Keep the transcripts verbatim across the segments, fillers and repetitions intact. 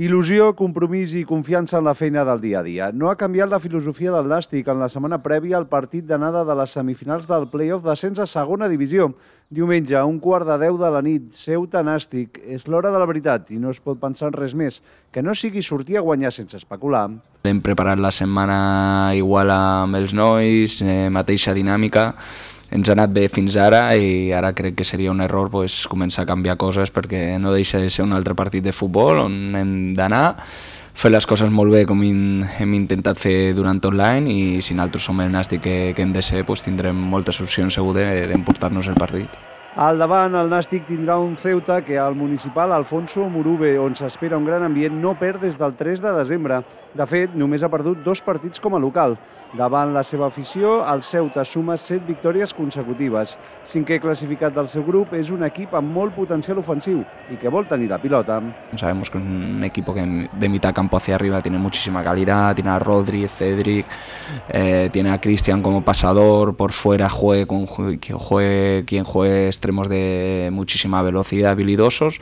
Il·lusió, compromís i confiança en la feina del dia a dia. No ha canviat la filosofia del Nàstic en la setmana prèvia al partit d'anada de les semifinals del play-off d'ascens a segona divisió. Diumenge, a un quart de deu de la nit, Ceuta-Nàstic. És l'hora de la veritat i no es pot pensar en res més que no sigui sortir a guanyar sense especular. Hem preparat la setmana igual amb els nois, eh, mateixa dinàmica. Ens ha anat bé fins ara i ara crec que seria un error pues, començar a canviar coses perquè no deixa de ser un altre partit de futbol on hem d'anar, fer les coses molt bé com hem intentat fer durant tot l'any i si nosaltres som el Nàstic que, que hem de ser pues, tindrem moltes opcions segur d'emportar-nos el partit. Al davant, el Nàstic tindrà un Ceuta que al municipal Alfonso Morube, on s'espera un gran ambient, no perd des del tres de desembre. De fet, només ha perdut dos partits com a local. Davant la seva afició, el Ceuta suma set victòries consecutives. Cinquè classificat del seu grup, és un equip amb molt potencial ofensiu i que vol tenir la pilota. Sabemos que es un equipo que de mitad campo hacia arriba tiene muchísima calidad, tiene a Rodri, Cedric, eh, tiene a Cristian como pasador, por fuera juegue, con, juegue quien juegue, extremos de muchísima velocidad, habilidosos,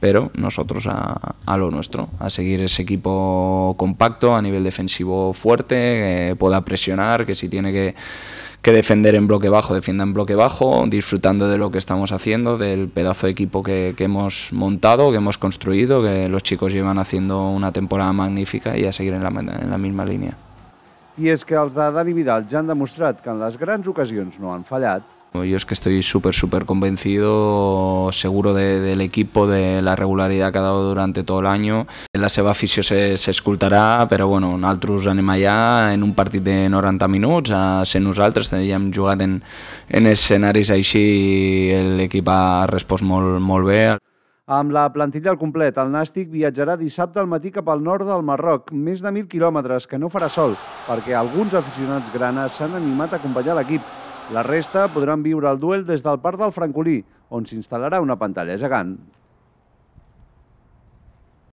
pero nosotros a, a lo nuestro, a seguir ese equipo compacto, a nivel defensivo fuerte, que pueda presionar, que si tiene que, que defender en bloque bajo, defienda en bloque bajo, disfrutando de lo que estamos haciendo, del pedazo de equipo que, que hemos montado, que hemos construido, que los chicos llevan haciendo una temporada magnífica y a seguir en la, en la misma línea. Y es que els de Dani Vidal ja han demostrat que en les grans ocasions no han fallat. Yo es que estoy súper, súper convencido, seguro de, del equipo, de la regularidad que ha dado durante todo el año. La seva afició se, se escoltarà, però bueno, nosaltres anem allà en un partit de noranta minuts, a ser nosaltres, ja hem jugat en, en escenaris així i l'equip ha respost molt, molt bé. Amb la plantilla al complet, el Nàstic viatjarà dissabte al matí cap al nord del Marroc, més de mil quilòmetres, que no farà sol, perquè alguns aficionats granes s'han animat a acompanyar l'equip. La resta podran viure el duel des del parc del Francolí, on s'instal·larà una pantalla gegant.